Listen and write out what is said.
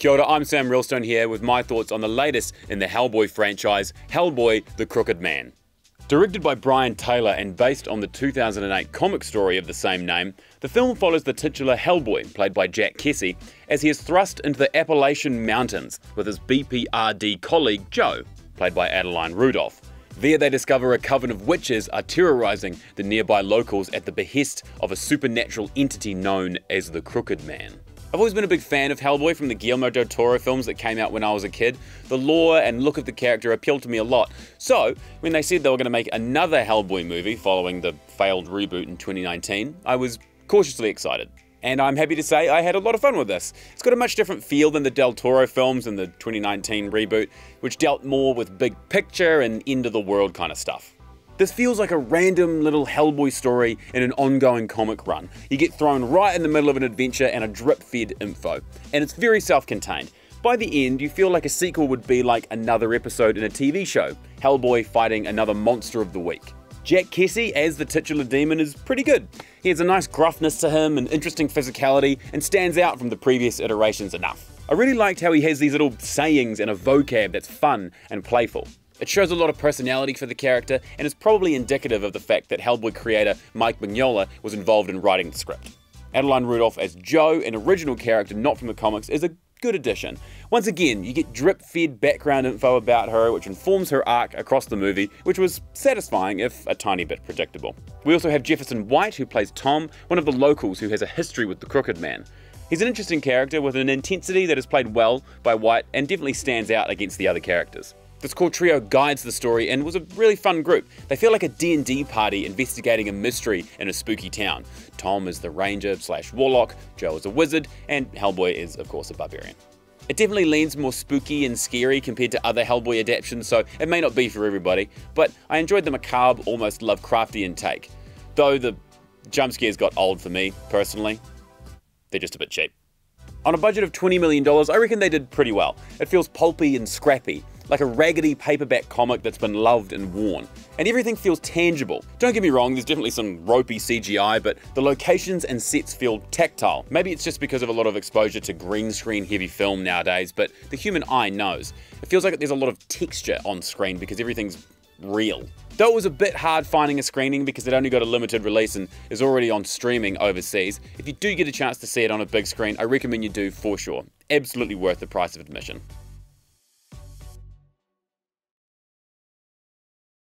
Kia ora, I'm Sam Rilstone here with my thoughts on the latest in the Hellboy franchise, Hellboy The Crooked Man. Directed by Brian Taylor and based on the 2008 comic story of the same name, the film follows the titular Hellboy, played by Jack Kesy, as he is thrust into the Appalachian mountains with his BPRD colleague Joe, played by Adeline Rudolph. There they discover a coven of witches are terrorising the nearby locals at the behest of a supernatural entity known as the Crooked Man. I've always been a big fan of Hellboy from the Guillermo del Toro films that came out when I was a kid. The lore and look of the character appealed to me a lot. So, when they said they were going to make another Hellboy movie following the failed reboot in 2019, I was cautiously excited. And I'm happy to say I had a lot of fun with this. It's got a much different feel than the Del Toro films and the 2019 reboot, which dealt more with big picture and end of the world kind of stuff. This feels like a random little Hellboy story in an ongoing comic run. You get thrown right in the middle of an adventure and a drip-fed info, and it's very self-contained. By the end, you feel like a sequel would be like another episode in a TV show, Hellboy fighting another monster of the week. Jack Kesy as the titular demon is pretty good. He has a nice gruffness to him and interesting physicality, and stands out from the previous iterations enough. I really liked how he has these little sayings and a vocab that's fun and playful. It shows a lot of personality for the character and is probably indicative of the fact that Hellboy creator Mike Mignola was involved in writing the script. Adeline Rudolph as Joe, an original character not from the comics, is a good addition. Once again, you get drip-fed background info about her which informs her arc across the movie, which was satisfying if a tiny bit predictable. We also have Jefferson White, who plays Tom, one of the locals who has a history with the Crooked Man. He's an interesting character with an intensity that is played well by White and definitely stands out against the other characters. This core trio guides the story and was a really fun group. They feel like a D&D party investigating a mystery in a spooky town. Tom is the ranger slash warlock, Joe is a wizard, and Hellboy is of course a barbarian. It definitely leans more spooky and scary compared to other Hellboy adaptions, so it may not be for everybody, but I enjoyed the macabre, almost Lovecraftian take. Though the jump scares got old for me, personally. They're just a bit cheap. On a budget of $20 million, I reckon they did pretty well. It feels pulpy and scrappy, like a raggedy paperback comic that's been loved and worn. And everything feels tangible. Don't get me wrong, there's definitely some ropey CGI, but the locations and sets feel tactile. Maybe it's just because of a lot of exposure to green screen heavy film nowadays, but the human eye knows. It feels like there's a lot of texture on screen because everything's real. Though it was a bit hard finding a screening because it only got a limited release and is already on streaming overseas, if you do get a chance to see it on a big screen, I recommend you do for sure. Absolutely worth the price of admission.